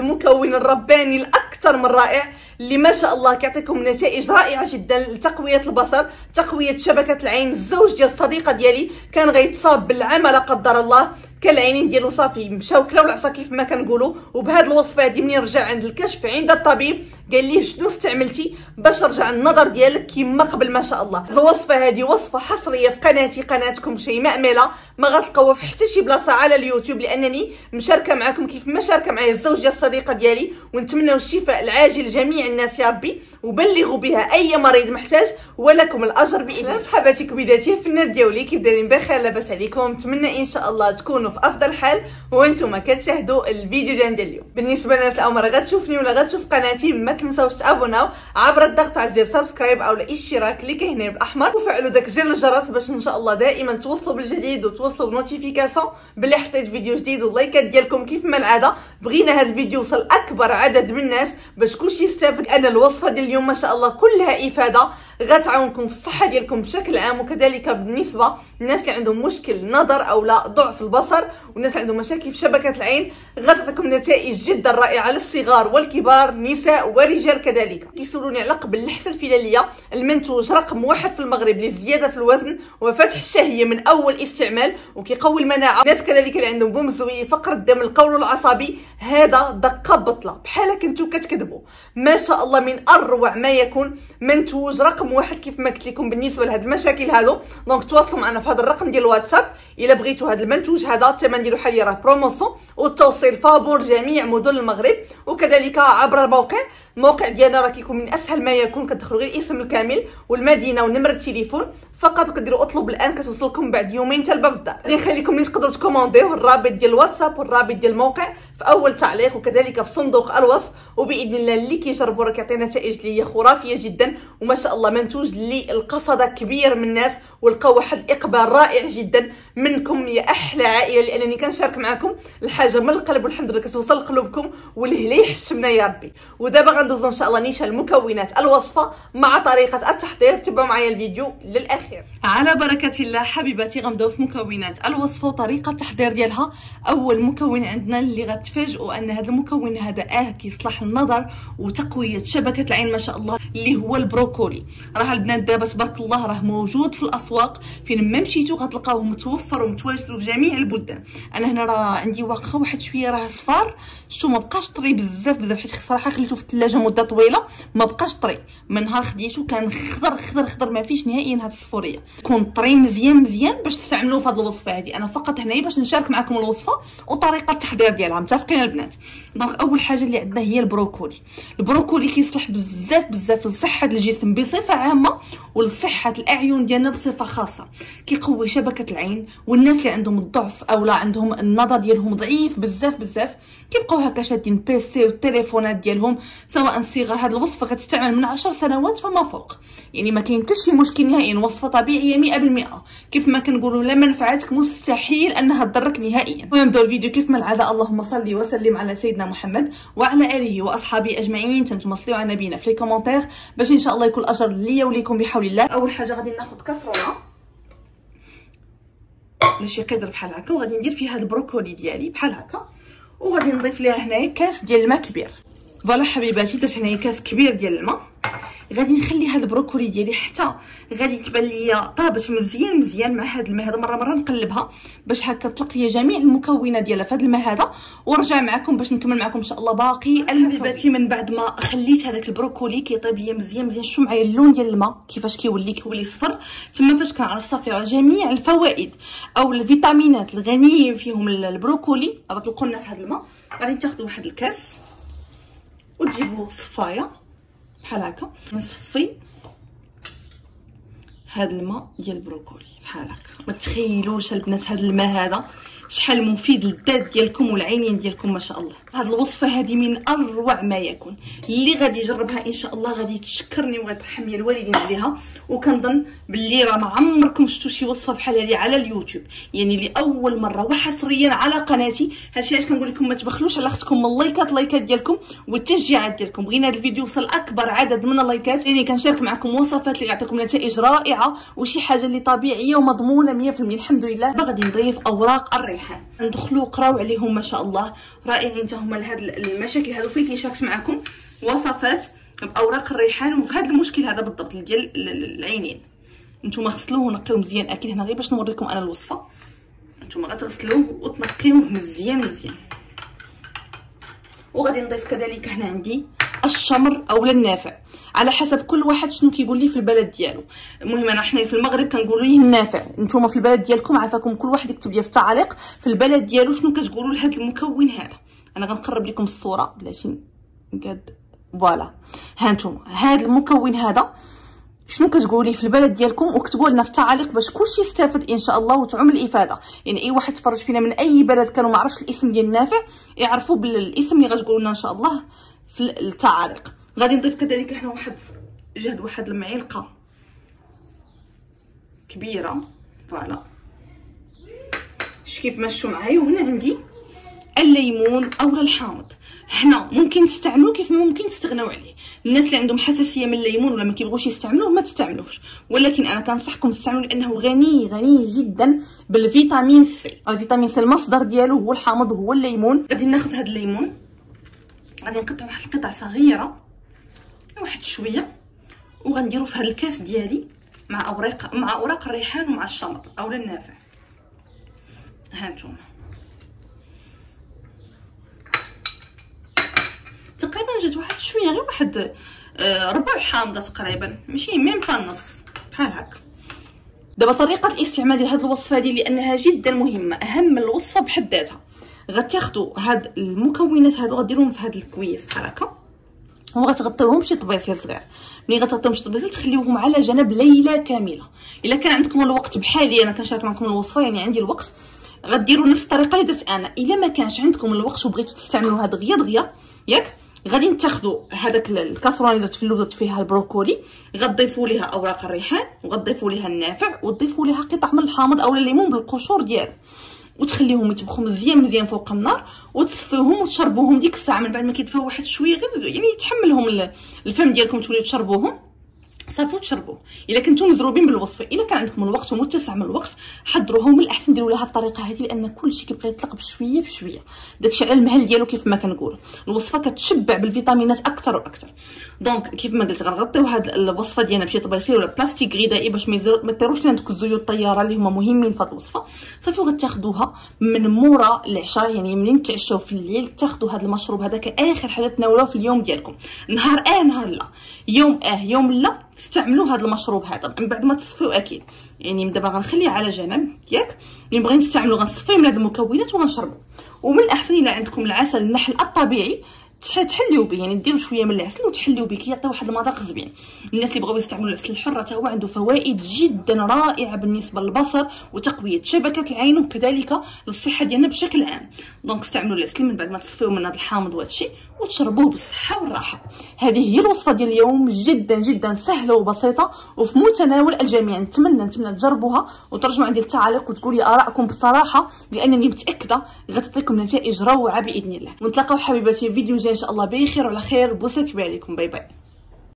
المكون الرباني الاكثر من رائع اللي ما شاء الله كيعطيكم نتائج رائعه جدا لتقويه البصر، تقويه شبكه العين. الزوج ديال الصديقه ديالي كان غيتصاب بالعمى لا قدر الله، كان العينين ديالو صافي مشاو كلاو العصا كيف ما كنقولوا، وبهذه الوصفه هذه منين رجع عند الكشف عند الطبيب قال ليه شنو استعملتي باش رجع النظر ديالك كما قبل ما شاء الله. الوصفه هذه وصفه حصريه في قناتي، قناتكم شيماء ميلا، ما غتلقاوها في حتى شي بلاصه على اليوتيوب لانني مشاركه معكم كيف ما شاركه معايا الزوج ديال الصديقه ديالي. ونتمنوا الشفاء العاجل لجميع الناس يا ربي، وبلغوا بها اي مريض محتاج ولكم الاجر باذن الله. صحباتي كبيداتي في الناس ديالي كيف دايرين بخير لاباس عليكم، نتمنى ان شاء الله تكونوا في افضل حال وانتم كتشاهدوا الفيديو ديال اليوم. بالنسبه للناس الامر غتشوفني ولا غتشوف قناتي، ما تنساوش تابوناو عبر الضغط على زر سبسكرايب او الاشتراك اللي كاهنا بالاحمر، وفعلوا داك زر الجرس باش ان شاء الله دائما توصلوا بالجديد وتوصلوا بنوتيفيكاسيون بلي حطيت فيديو جديد. واللايكات ديالكم كيف ما العاده، بغينا هذا الفيديو يوصل اكبر عدد من الناس باش كلشي يستافد. انا الوصفه ديال اليوم ما شاء الله كلها افاده غتعاونكم في الصحه ديالكم بشكل عام، وكذلك بالنسبه للناس اللي عندهم مشكل نظر او لا ضعف البصر والناس عندهم مشاكل في شبكه العين. غتعطيكم نتائج جدا رائعه للصغار والكبار، نساء ورجال كذلك. كيسولوني على قبل الحصه الفلاليه المنتوج رقم 1 في المغرب للزياده في الوزن وفتح الشهيه من اول استعمال وكيقوي المناعه. الناس كذلك اللي عندهم بوم زوي، فقر الدم، القولون العصبي، هذا دقه بطله بحالا كنتو كتكذبوا. ما شاء الله من اروع ما يكون منتوج رقم واحد كيف ما قلت لكم بالنسبه لهاد المشاكل هادو. دونك تواصلوا معنا في هذا الرقم ديال الواتساب الا بغيتوا هذا المنتوج هذا، الثمن ديالو حاليا راه بروموسيون والتوصيل فابور جميع مدن المغرب، وكذلك عبر الموقع ديالنا راه كيكون من اسهل ما يكون. كتدخلوا غير الاسم الكامل والمدينه ونمره التليفون فقط وكديروا اطلب الان، كتوصلكم بعد يومين حتى لباب الدار. غادي نخليكم تقدروا تكومونديو الرابط ديال الواتساب والرابط ديال الموقع في اول تعليق وكذلك في صندوق الوصف، وباذن الله اللي كيجربوا راه كيعطي نتائج اللي هي خرافيه جدا، وما شاء الله منتوج اللي القصده كبير من الناس ولقى واحد الاقبال رائع جدا منكم يا احلى عائله، لانني كنشارك معكم الحاجه من القلب والحمد لله كتوصل لقلوبكم والهلا يحش منا يا ربي. ودابا غندوزو ان شاء الله نيشان المكونات الوصفه مع طريقه التحضير، تبعوا معايا الفيديو للاخير. على بركه الله حبيباتي غنبداو في مكونات الوصفه وطريقه التحضير ديالها. اول مكون عندنا اللي غتفاجئوا ان هذا المكون هذا كيصلح النظر وتقويه شبكه العين ما شاء الله، اللي هو البروكولي. راه البنات دابا تبارك الله راه موجود في الاسواق، فين ما مشيتو غتلقاوه متوفر ومتواجد في جميع البلدان. انا هنا راه عندي واقفه واحد شويه راه صفار، شو ما بقاش طري بزاف حيت صراحه خليته في الثلاجه مده طويله ما بقاش طري. من نهار خديته كان خضر خضر خضر ما فيش نهائيا هاد الصفوريه. كون طري مزيان باش تستعملوه في هاد الوصفه هادي. انا فقط هنايا باش نشارك معكم الوصفه وطريقه التحضير ديالها، متفقين البنات؟ دونك اول حاجه اللي عندنا هي البروكولي. البروكولي كيصلح بزاف لصحه الجسم بصفه عامه ولصحه الاعين ديالنا بصفه خاصه. كيقوي شبكه العين، والناس اللي عندهم الضعف او لا عندهم النظر ديالهم ضعيف بزاف كيبقاو هكا شادين بيسي والتليفونات ديالهم سواء صغار. هاد الوصفه كتستعمل من 10 سنوات فما فوق، يعني ما كاين حتى شي مشكل نهائيا، وصفه طبيعيه 100%. كيف ما كنقولوا لا منفعتك مستحيل انها تضرك نهائيا. ونبداو الفيديو كيف ما العاده، اللهم صل وسلم على سيدنا محمد وعلى اله واصحابه اجمعين. تنتوما صليو على نبينا في لي كومونتير باش ان شاء الله يكون الاجر ليا وليكم بحول الله. اول حاجه غادي ناخذ كسرونه ولا شي قدر بحال هكا، وغادي ندير فيها البروكولي ديالي بحال هكا، وغادي نضيف ليها هنايا كاس ديال الماء كبير. فوالا حبيباتي درت هنايا كاس كبير ديال الماء. غادي نخلي هاد البروكولي ديالي حتى غادي تبان ليا طابت مزيان مع هاد الماء هذا، مره نقلبها باش هكا تطلق ليا جميع المكونات ديالها في هاد الماء هذا. ونرجع معكم باش نكمل معكم ان شاء الله باقي الحبيباتي. من بعد ما خليت هذاك البروكولي كيطيب ليا مزيان شو معايا اللون ديال الماء كيفاش كيولي صفر، تما فاش كنعرف صافي على جميع الفوائد او الفيتامينات الغنيين فيهم البروكولي غتلقوا لنا في هاد الماء. غادي تاخذوا واحد الكاس وتجيبوا صفايه بحال هكا، نصفي هاد الماء ديال البروكولي بحال هكا. ما تخيلوش البنات هاد الماء هذا شحال مفيد للذات ديالكم والعينين ديالكم ما شاء الله. هاد الوصفه هادي من اروع ما يكون، اللي غادي يجربها ان شاء الله غادي تشكرني وغترحم لي الوالدين ديالها. وكنظن باللي راه ما عمركم شفتوا شي وصفه بحال هادي على اليوتيوب، يعني لاول مره وحصريا على قناتي. هادشي علاش كنقول لكم ما تبخلوش على اختكم من اللايكات ديالكم والتشجيعات ديالكم. بغينا هاد الفيديو يوصل اكبر عدد من اللايكات، يعني كنشارك معكم وصفات اللي يعطيكم نتائج رائعه وشي حاجه اللي طبيعيه ومضمونه 100%. الحمد لله. غادي نضيف اوراق الريحان والريحان. ندخلوا قراو عليهم ما شاء الله، رائعين تا هما لهاد المشاكل هادو. فين كيشاركت معكم وصفات باوراق الريحان وفي هذا المشكل هذا بالضبط ديال العينين. نتوما غسلوه ونقيوه مزيان، اكيد هنا غير باش نوريكم انا الوصفه. نتوما غتغسلوه وتنقيوه مزيان مزيان. وغادي نضيف كذلك هنا عندي الشمر اولا النافع، على حسب كل واحد شنو كيقول لي في البلد ديالو. المهم انا حنا في المغرب كنقولوا ليه النافع، نتوما في البلد ديالكم عافاكم كل واحد يكتب لي في التعليق في البلد ديالو شنو كتقولوا لهذا المكون هذا. انا غنقرب لكم الصوره بلاتي نقاد. فوالا ها نتوما هذا المكون هذا شنو كتقولوا لي في البلد ديالكم، وكتبوا لنا في التعليق باش كلشي يستافد ان شاء الله وتعم الافاده. يعني اي واحد تفرج فينا من اي بلد كانوا ما عرفش الاسم ديال النافع يعرفوا بالاسم اللي غتقولوا لنا ان شاء الله في التعاليق. غادي نضيف كذلك هنا واحد المعلقه كبيره. فوالا كيف مشوا معايا. وهنا عندي الليمون او الحامض، هنا ممكن تستعملوه كيف ممكن تستغناو عليه. الناس اللي عندهم حساسيه من الليمون ولا ما كيبغوش يستعملوه ما تستعملوش، ولكن انا كنصحكم تستعملوه لانه غني جدا بالفيتامين سي. الفيتامين سي المصدر ديالو هو الحامض وهو الليمون. غادي ناخذ هذا الليمون غادي نقطع واحد القطعه صغيره واحد شويه وغنديرو في هذا الكاس ديالي مع اوراق الريحان ومع الشمر اولا النافع. ها نتوما تقريبا جات واحد شويه غير واحد ربع حامضه تقريبا، ماشي ميم با النص بحال هكا. دابا طريقه الاستعمال ديال هاد الوصفه هادي لانها جدا مهمه، اهم من الوصفه بحد ذاتها. غتاخذوا هاد المكونات هادو غديرهم في هاد الكويس بحال هكا وغتغطيوهم بشي طبيصيل صغير. ملي غتغطيوهم بشي طبيصيل تخليوهم على جنب ليله كامله. الا كان عندكم الوقت بحالي انا كنشارك معكم الوصفه، يعني عندي الوقت، غديروا نفس الطريقه اللي درت انا. الا ما كانش عندكم الوقت وبغيتوا تستعملوا هاد دغيا دغيا ياك، غادي تاخذوا هذاك الكاسرونه اللي درت في اللوب درت فيها البروكولي، غتضيفوا ليها اوراق الريحان وغتضيفوا ليها النافع وتضيفوا ليها قطع من الحامض اولا الليمون بالقشور ديالو، وتخليهم يطبخوا مزيان مزيان فوق النار وتصفيوهم وتشربوهم ديك الساعه. من بعد ما كيدفاو واحد شويه غير يعني يتحملهم الفم ديالكم توليو تشربوهم صافي وتشربوه. الا كنتو مزروبين بالوصفه، الا كان عندكم الوقت ومتسع من الوقت حضروهم، الاحسن ديروا لها الطريقه هذه لان كلشي كيبقى يطلق بشويه بشويه، داكشي على المهل ديالو كيف ما كنقولوا. الوصفه كتشبع بالفيتامينات اكثر واكثر. دونك كيف ما قلت غنغطيو هاد الوصفه ديالنا بشي طبيصيل ولا بلاستيك غذائي باش ما تيروش لنا دوك الزيوت الطياره اللي هما مهمين في هاد الوصفه. صافي وغتاخذوها من مورا العشاء، يعني منين تعشاو في الليل تاخذوا هاد المشروب هذا كاخر حاجه تناولوها في اليوم ديالكم. نهار نهار لا، يوم يوم لا استعملوا هذا المشروب هذا من بعد ما تصفيوا اكيد. يعني دابا غنخليه على جنب ياك، ملي بغينا نستعملو غنصفيه من هاد المكونات وغنشربو. ومن الاحسن الا عندكم العسل النحل الطبيعي تحليو به، يعني ديروا شويه من العسل وتحليو به كيعطي واحد المذاق زوين. الناس اللي بغاو يستعملوا العسل الحر حتى هو عنده فوائد جدا رائعه بالنسبه للبصر وتقويه شبكه العين وكذلك للصحه ديالنا بشكل عام. دونك استعملوا العسل من بعد ما تصفيو من هذا الحامض وهادشي وتشربوه بالصحه والراحه. هذه هي الوصفه ديال اليوم، جدا جدا سهله وبسيطه وفي متناول الجميع. نتمنى تجربوها وترجعوا عندي التعليق وتقولي ارائكم بصراحه، لانني متاكده غتعطيكم نتائج روعه باذن الله. ونتلاقاو حبيباتي في فيديو جاي ان شاء الله بخير وعلى خير. بوسه كبيره عليكم، باي باي.